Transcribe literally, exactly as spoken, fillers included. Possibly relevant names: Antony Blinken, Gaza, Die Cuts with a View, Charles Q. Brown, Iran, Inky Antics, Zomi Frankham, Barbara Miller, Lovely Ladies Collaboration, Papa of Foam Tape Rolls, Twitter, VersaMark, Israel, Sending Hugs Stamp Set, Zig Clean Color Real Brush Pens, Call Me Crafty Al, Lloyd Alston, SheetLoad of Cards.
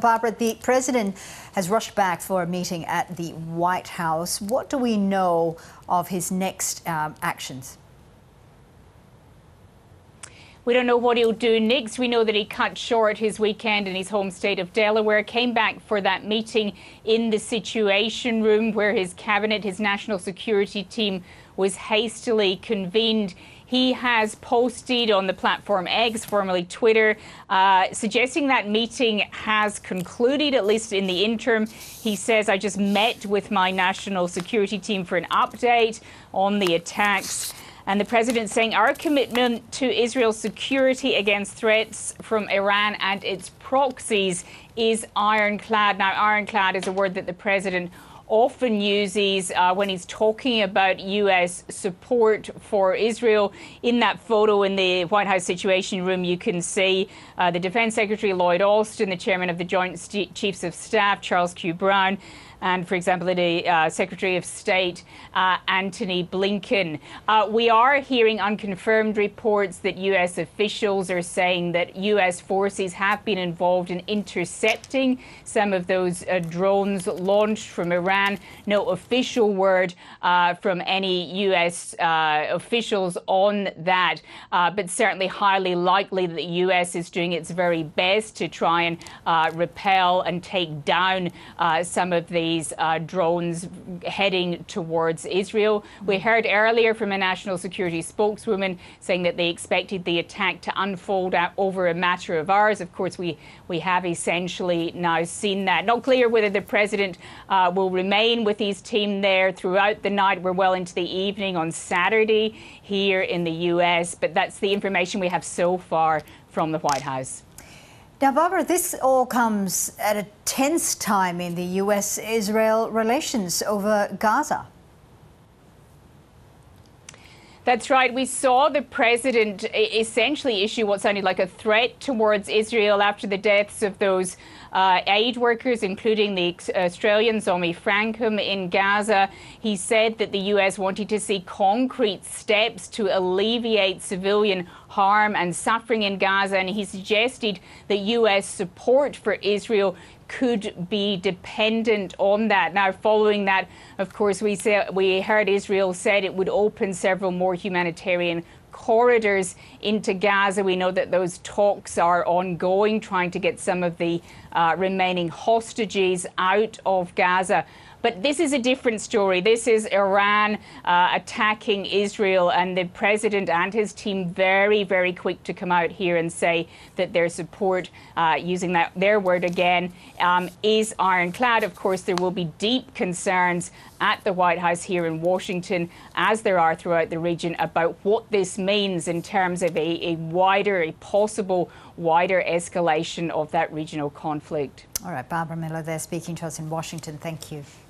Barbara, the president has rushed back for a meeting at the White House. What do we know of his next um, actions? We don't know what he'll do next. We know that he cut short his weekend in his home state of Delaware, came back for that meeting in the Situation Room where his cabinet, his national security team, was hastily convened. He has posted on the platform X, formerly Twitter, uh, suggesting that meeting has concluded, at least in the interim. He says, "I just met with my national security team for an update on the attacks." And the president saying our commitment to Israel's security against threats from Iran and its proxies is ironclad. Now, ironclad is a word that the president often uses uh, when he's talking about U S support for Israel. In that photo in the White House Situation Room, you can see uh, the Defense Secretary Lloyd Alston, the chairman of the Joint St- Chiefs of Staff, Charles Q. Brown, and, for example, the uh, Secretary of State, uh, Antony Blinken. Uh, we are hearing unconfirmed reports that U S officials are saying that U S forces have been involved in intercepting some of those uh, drones launched from Iran. No official word uh, from any U S uh, officials on that, uh, but certainly highly likely that the U S is doing its very best to try and uh, repel and take down uh, some of the These uh, drones heading towards Israel. We heard earlier from a national security spokeswoman saying that they expected the attack to unfold out over a matter of hours. Of course, we, we have essentially now seen that. Not clear whether the president uh, will remain with his team there throughout the night. We're well into the evening on Saturday here in the U S, but that's the information we have so far from the White House. Now, Barbara, this all comes at a tense time in the U S Israel relations over Gaza. That's right. We saw the president essentially issue what sounded like a threat towards Israel after the deaths of those Uh, aid workers, including the Australian Zomi Frankham in Gaza. He said that the U S wanted to see concrete steps to alleviate civilian harm and suffering in Gaza, and he suggested that U S support for Israel could be dependent on that. Now, following that, of course, we, say, we heard Israel said it would open several more humanitarian corridors into Gaza. We know that those talks are ongoing, trying to get some of the uh, remaining hostages out of Gaza. But this is a different story. This is Iran uh, attacking Israel, and the president and his team very, very quick to come out here and say that their support, uh, using that their word again, um, is ironclad. Of course, there will be deep concerns at the White House here in Washington, as there are throughout the region, about what this means in terms of a, a wider, a possible wider escalation of that regional conflict. All right, Barbara Miller there speaking to us in Washington. Thank you.